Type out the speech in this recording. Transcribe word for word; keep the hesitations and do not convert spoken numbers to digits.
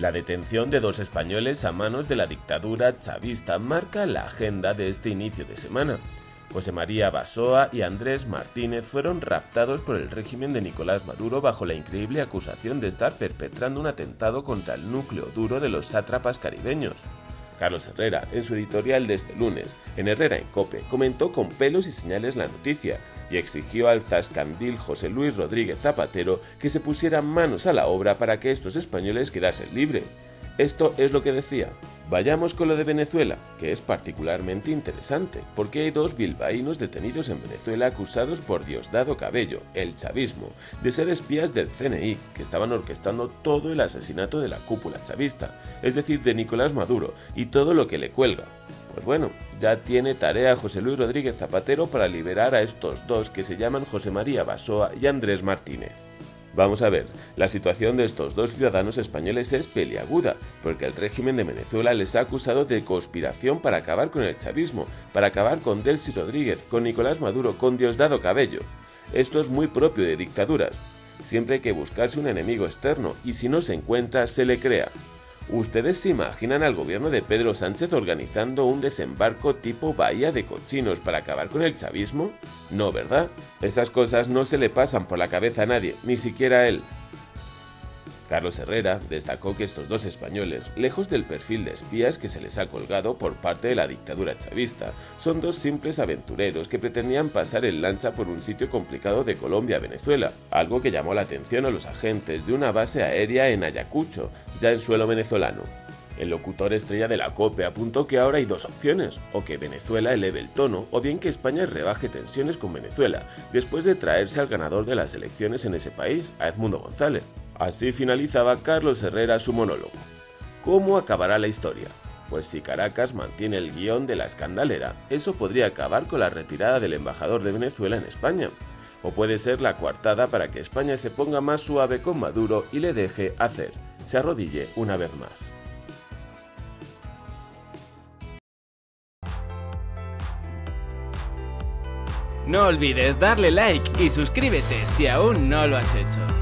La detención de dos españoles a manos de la dictadura chavista marca la agenda de este inicio de semana. José María Basoa y Andrés Martínez fueron raptados por el régimen de Nicolás Maduro bajo la increíble acusación de estar perpetrando un atentado contra el núcleo duro de los sátrapas caribeños. Carlos Herrera, en su editorial de este lunes, en Herrera en Cope, comentó con pelos y señales la noticia y exigió al zascandil José Luis Rodríguez Zapatero que se pusiera manos a la obra para que estos españoles quedasen libres. Esto es lo que decía: vayamos con lo de Venezuela, que es particularmente interesante, porque hay dos bilbaínos detenidos en Venezuela acusados por Diosdado Cabello, el chavismo, de ser espías del C N I, que estaban orquestando todo el asesinato de la cúpula chavista, es decir, de Nicolás Maduro, y todo lo que le cuelga. Pues bueno, ya tiene tarea José Luis Rodríguez Zapatero para liberar a estos dos que se llaman José María Basoa y Andrés Martínez. Vamos a ver, la situación de estos dos ciudadanos españoles es peliaguda, porque el régimen de Venezuela les ha acusado de conspiración para acabar con el chavismo, para acabar con Delcy Rodríguez, con Nicolás Maduro, con Diosdado Cabello. Esto es muy propio de dictaduras. Siempre hay que buscarse un enemigo externo, y si no se encuentra, se le crea. ¿Ustedes se imaginan al gobierno de Pedro Sánchez organizando un desembarco tipo Bahía de Cochinos para acabar con el chavismo? No, ¿verdad? Esas cosas no se le pasan por la cabeza a nadie, ni siquiera a él. Carlos Herrera destacó que estos dos españoles, lejos del perfil de espías que se les ha colgado por parte de la dictadura chavista, son dos simples aventureros que pretendían pasar en lancha por un sitio complicado de Colombia a Venezuela, algo que llamó la atención a los agentes de una base aérea en Ayacucho, ya en suelo venezolano. El locutor estrella de la COPE apuntó que ahora hay dos opciones, o que Venezuela eleve el tono, o bien que España rebaje tensiones con Venezuela, después de traerse al ganador de las elecciones en ese país, a Edmundo González. Así finalizaba Carlos Herrera su monólogo. ¿Cómo acabará la historia? Pues si Caracas mantiene el guión de la escandalera, eso podría acabar con la retirada del embajador de Venezuela en España. O puede ser la coartada para que España se ponga más suave con Maduro y le deje hacer, se arrodille una vez más. No olvides darle like y suscríbete si aún no lo has hecho.